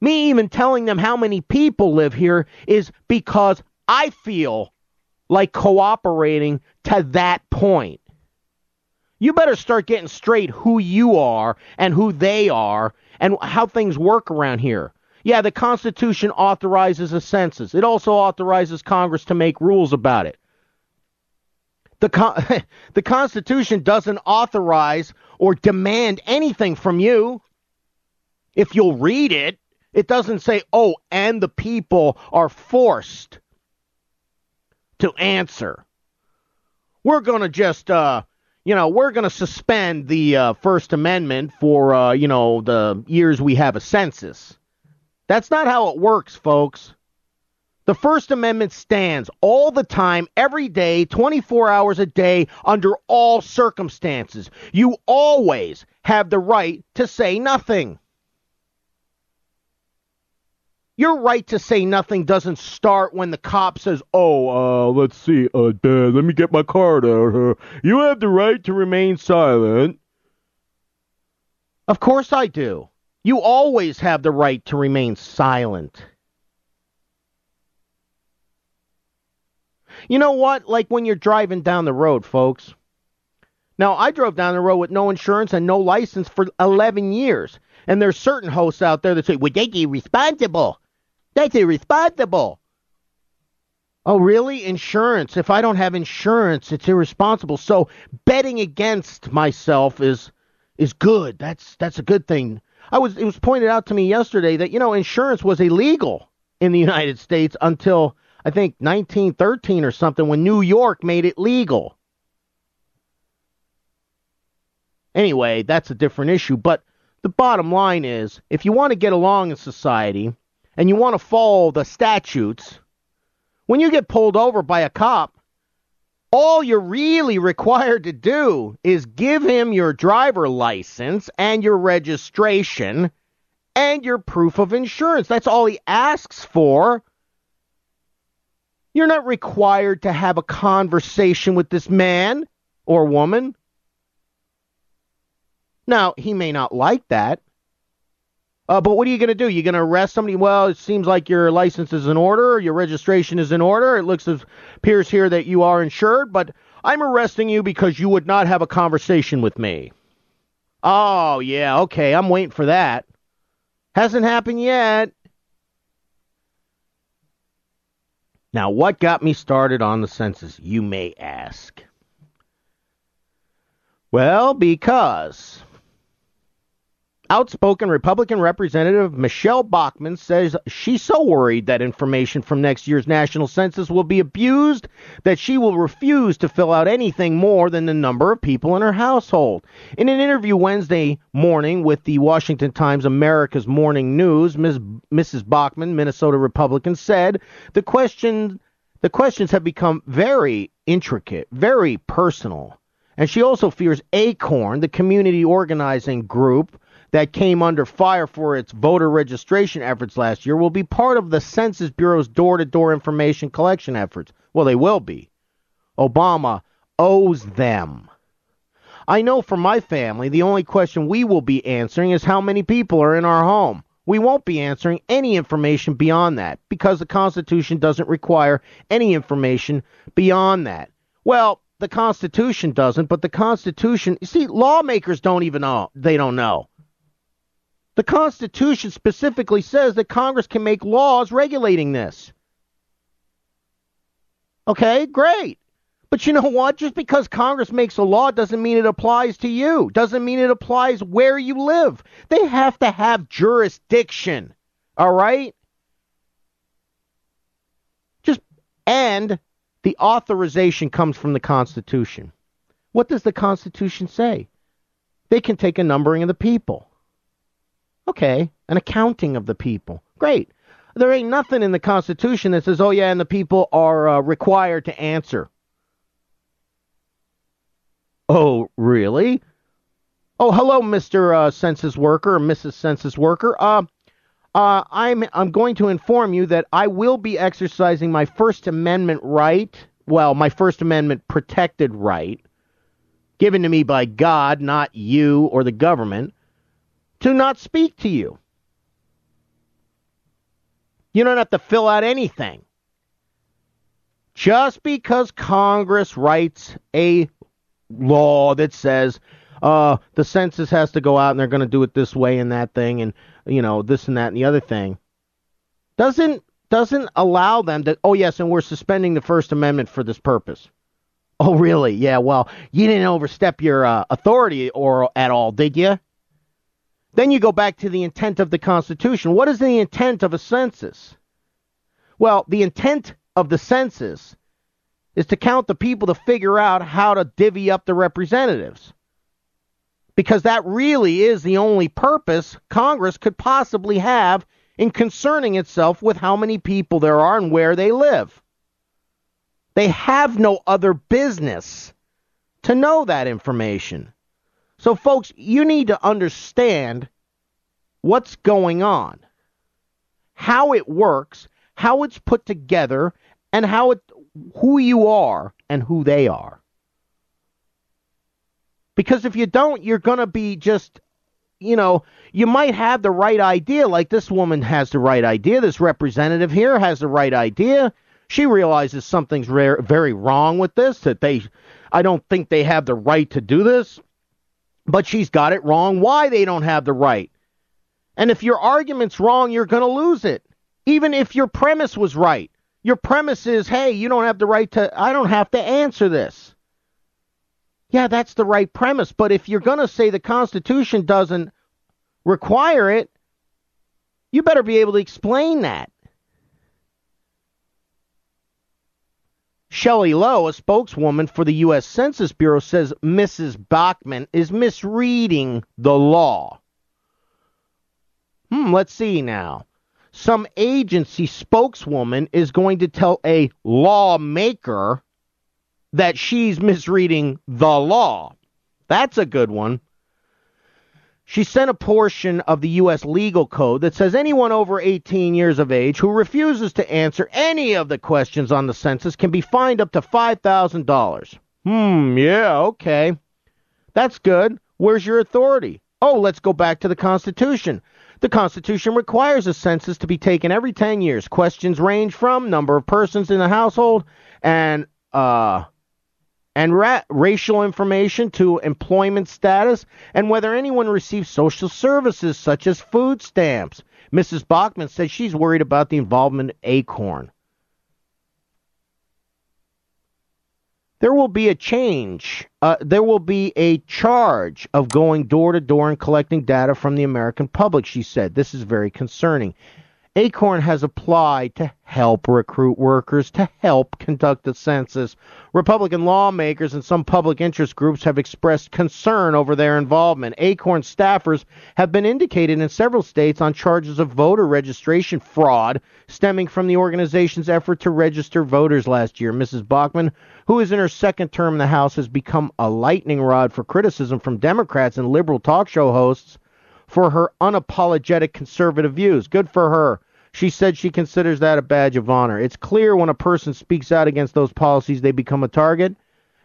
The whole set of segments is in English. Me even telling them how many people live here is because I feel like cooperating to that point. You better start getting straight who you are and who they are and how things work around here. Yeah, the Constitution authorizes a census. It also authorizes Congress to make rules about it. The Constitution doesn't authorize or demand anything from you. If you'll read it, it doesn't say, oh, and the people are forced to answer. We're going to just, we're going to suspend the First Amendment for, the years we have a census. That's not how it works, folks. The First Amendment stands all the time, every day, 24 hours a day, under all circumstances. You always have the right to say nothing. Your right to say nothing doesn't start when the cop says, let's see, let me get my card out here. You have the right to remain silent. Of course I do. You always have the right to remain silent. You know what? Like when you're driving down the road, folks. Now, I drove down the road with no insurance and no license for 11 years. And there's certain hosts out there that say, well, they're irresponsible. That's irresponsible. Oh, really? Insurance. If I don't have insurance, it's irresponsible. So betting against myself is good. That's a good thing. It was pointed out to me yesterday that, insurance was illegal in the United States until, I think, 1913 or something, when New York made it legal. Anyway, that's a different issue. But the bottom line is, if you want to get along in society and you want to follow the statutes, when you get pulled over by a cop, all you're really required to do is give him your driver license and your registration and your proof of insurance. That's all he asks for. You're not required to have a conversation with this man or woman. Now, he may not like that, but what are you going to do? You're going to arrest somebody? Well, it seems like your license is in order, or your registration is in order. It appears here that you are insured, but I'm arresting you because you would not have a conversation with me. Oh, yeah, okay, I'm waiting for that. Hasn't happened yet. Now, what got me started on the census, you may ask? Well, because outspoken Republican Representative Michele Bachmann says she's so worried that information from next year's national census will be abused that she will refuse to fill out anything more than the number of people in her household. In an interview Wednesday morning with the Washington Times America's Morning News, Mrs. Bachmann, Minnesota Republican, said the questions have become very intricate, very personal. And she also fears ACORN, the community organizing group that came under fire for its voter registration efforts last year, will be part of the Census Bureau's door-to-door information collection efforts. Well, they will be. Obama owes them. I know for my family, the only question we will be answering is how many people are in our home. We won't be answering any information beyond that because the Constitution doesn't require any information beyond that. Well, the Constitution doesn't, but the Constitution, you see, lawmakers don't even know. They don't know. The Constitution specifically says that Congress can make laws regulating this. Okay, great. But you know what? Just because Congress makes a law doesn't mean it applies to you. Doesn't mean it applies where you live. They have to have jurisdiction. All right? And the authorization comes from the Constitution. What does the Constitution say? They can take a numbering of the people. Okay, an accounting of the people. Great. There ain't nothing in the Constitution that says, oh yeah, and the people are required to answer. Oh, really? Oh, hello, Mr. Census Worker, or Mrs. Census Worker. I'm going to inform you that I will be exercising my First Amendment right, well, my First Amendment protected right, given to me by God, not you or the government, to not speak to you. You don't have to fill out anything. Just because Congress writes a law that says the census has to go out and they're going to do it this way and that thing and, you know, this and that and the other thing, doesn't allow them to, oh, yes, and we're suspending the First Amendment for this purpose. Oh, really? Yeah, well, you didn't overstep your authority or at all, did you? Then you go back to the intent of the Constitution. What is the intent of a census? Well, the intent of the census is to count the people to figure out how to divvy up the representatives. Because that really is the only purpose Congress could possibly have in concerning itself with how many people there are and where they live. They have no other business to know that information. So, folks, you need to understand what's going on, how it works, how it's put together, and how it, who you are and who they are. Because if you don't, you're going to be just, you know, you might have the right idea, like this woman has the right idea, this representative here has the right idea. She realizes something's very wrong with this, that I don't think they have the right to do this. But she's got it wrong why they don't have the right. And if your argument's wrong, you're going to lose it. Even if your premise was right. Your premise is, hey, you don't have the right to, I don't have to answer this. Yeah, that's the right premise. But if you're going to say the Constitution doesn't require it, you better be able to explain that. Shelley Lowe, a spokeswoman for the U.S. Census Bureau, says Mrs. Bachmann is misreading the law. Let's see now. Some agency spokeswoman is going to tell a lawmaker that she's misreading the law. That's a good one. She sent a portion of the U.S. legal code that says anyone over 18 years of age who refuses to answer any of the questions on the census can be fined up to $5,000. Yeah, okay. That's good. Where's your authority? Oh, let's go back to the Constitution. The Constitution requires a census to be taken every 10 years. Questions range from number of persons in the household and racial information to employment status, and whether anyone receives social services such as food stamps. Mrs. Bachmann says she's worried about the involvement of ACORN. There will be a change. There will be a charge of going door to door and collecting data from the American public, she said. This is very concerning. ACORN has applied to help recruit workers, to help conduct the census. Republican lawmakers and some public interest groups have expressed concern over their involvement. ACORN staffers have been indicated in several states on charges of voter registration fraud stemming from the organization's effort to register voters last year. Mrs. Bachmann, who is in her second term in the House, has become a lightning rod for criticism from Democrats and liberal talk show hosts for her unapologetic conservative views. Good for her. She said she considers that a badge of honor. It's clear when a person speaks out against those policies, they become a target,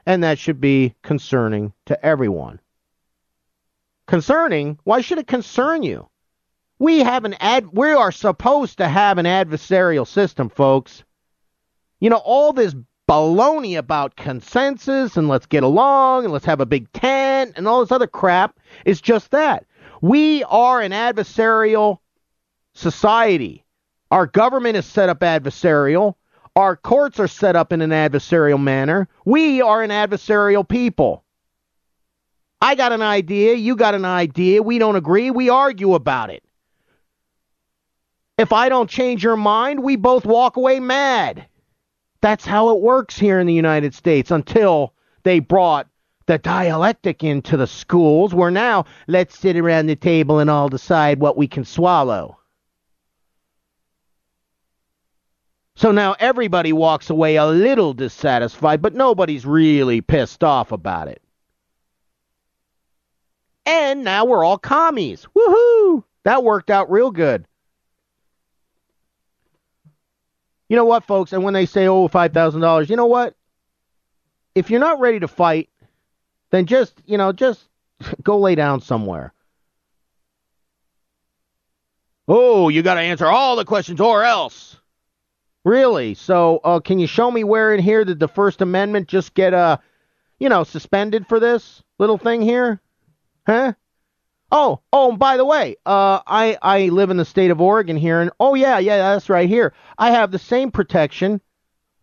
and that should be concerning to everyone. Concerning? Why should it concern you? We are supposed to have an adversarial system, folks. You know, all this baloney about consensus and let's get along and let's have a big tent and all this other crap is just that. We are an adversarial society. Our government is set up adversarial. Our courts are set up in an adversarial manner. We are an adversarial people. I got an idea. You got an idea. We don't agree. We argue about it. If I don't change your mind, we both walk away mad. That's how it works here in the United States until they brought the dialectic into the schools, where now let's sit around the table and all decide what we can swallow. So now everybody walks away a little dissatisfied, but nobody's really pissed off about it. And now we're all commies. Woohoo! That worked out real good. You know what, folks? And when they say, oh, $5,000, you know what? If you're not ready to fight, then just go lay down somewhere. Oh, you got to answer all the questions or else. Really? So can you show me where in here did the First Amendment just get, suspended for this little thing here? Huh? Oh, and by the way, I live in the state of Oregon here, and oh, yeah, that's right here. I have the same protection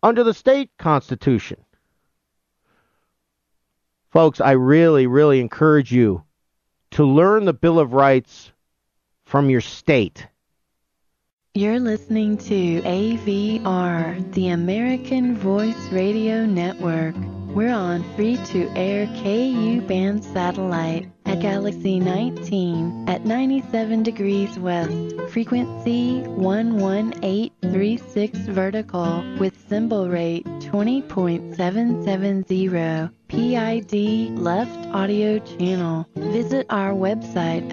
under the state constitution. Folks, I really, really encourage you to learn the Bill of Rights from your state. You're listening to AVR, the American Voice Radio Network. We're on free-to-air KU band satellite at Galaxy 19 at 97 degrees west, frequency 11836 vertical with symbol rate 20.770, PID left audio channel. Visit our website.